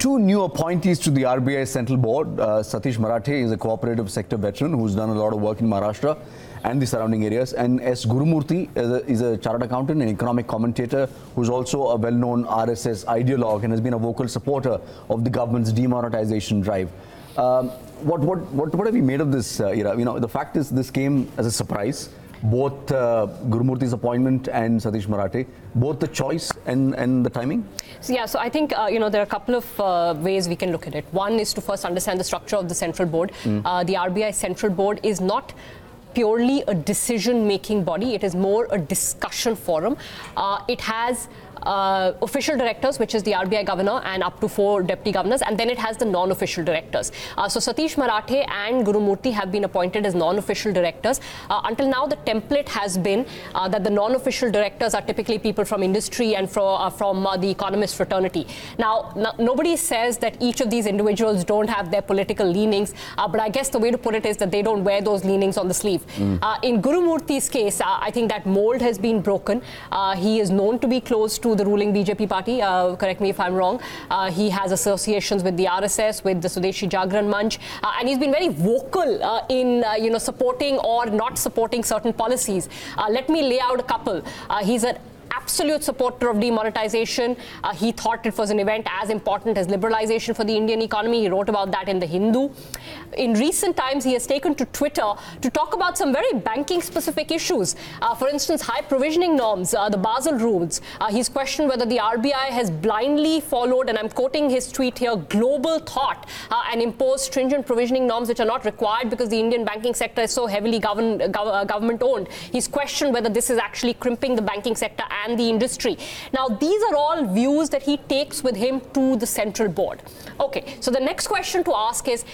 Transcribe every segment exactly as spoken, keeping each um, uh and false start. two new appointees to the R B I Central Board. Uh, Satish Marathe is a cooperative sector veteran who's done a lot of work in Maharashtra and the surrounding areas. And S Gurumurthy is a, is a chartered accountant and economic commentator who's also a well-known R S S ideologue and has been a vocal supporter of the government's demonetization drive. Um, what, what, what, what have you made of this, uh, Ira? You know, the fact is this came as a surprise. Both uh, Gurumurthy's appointment and Satish Marathe, both the choice and, and the timing? So, yeah, so I think, uh, you know, there are a couple of uh, ways we can look at it. One is to first understand the structure of the Central Board. Mm. Uh, the R B I Central Board is not purely a decision-making body. It is more a discussion forum. Uh, it has Uh, official directors, which is the R B I governor and up to four deputy governors, and then it has the non-official directors. Uh, so Satish Marathe and Gurumurthy have been appointed as non-official directors. Uh, until now, the template has been uh, that the non-official directors are typically people from industry and from, uh, from uh, the economist fraternity. Now, no, nobody says that each of these individuals don't have their political leanings, uh, but I guess the way to put it is that they don't wear those leanings on the sleeve. Mm. Uh, in Gurumurthy's case, uh, I think that mold has been broken. Uh, he is known to be close to the ruling B J P party, uh, correct me if I'm wrong. Uh, he has associations with the R S S, with the Swadeshi Jagran Manch, uh, and he's been very vocal uh, in uh, you know supporting or not supporting certain policies. Uh, let me lay out a couple. Uh, he's an absolute supporter of demonetization. Uh, he thought it was an event as important as liberalization for the Indian economy. He wrote about that in the Hindu. In recent times, he has taken to Twitter to talk about some very banking-specific issues. Uh, for instance, high provisioning norms, uh, the Basel rules. Uh, he's questioned whether the R B I has blindly followed, and I'm quoting his tweet here, global thought uh, and imposed stringent provisioning norms which are not required because the Indian banking sector is so heavily govern, gov- government-owned. He's questioned whether this is actually crimping the banking sector and the industry. Now, these are all views that he takes with him to the Central Board. Okay, so the next question to ask is,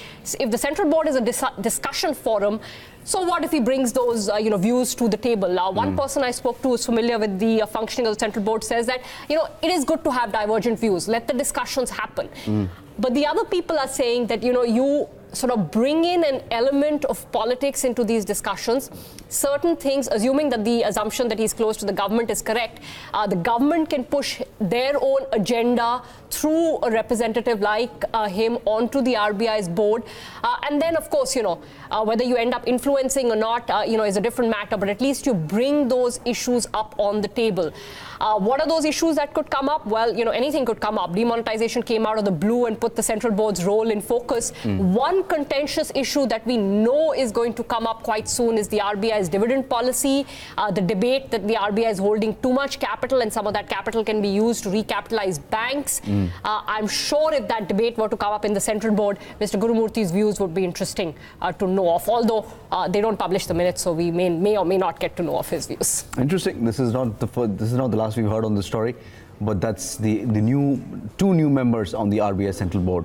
if the Central Board is a dis- discussion forum, so what if he brings those, uh, you know, views to the table? Now, one mm. person I spoke to who's familiar with the uh, functioning of the Central Board says that, you know, it is good to have divergent views. Let the discussions happen. Mm. But the other people are saying that, you know, you sort of bring in an element of politics into these discussions. Certain things, assuming that the assumption that he's close to the government is correct, uh, the government can push their own agenda through a representative like uh, him onto the R B I's board. Uh, and then, of course, you know, uh, whether you end up influencing or not, uh, you know, is a different matter, but at least you bring those issues up on the table. Uh, what are those issues that could come up? Well, you know, anything could come up. Demonetization came out of the blue and put the Central Board's role in focus. Mm. One contentious issue that we know is going to come up quite soon is the R B I's dividend policy, uh, the debate that the R B I is holding too much capital and some of that capital can be used to recapitalize banks. Mm. Uh, I'm sure if that debate were to come up in the Central Board, Mister Gurumurthy's views would be interesting uh, to know of, although uh, they don't publish the minutes, so we may, may or may not get to know of his views. Interesting. This is not the first, this is not the last we've heard on this story, but that's the, the new two new members on the R B I Central Board.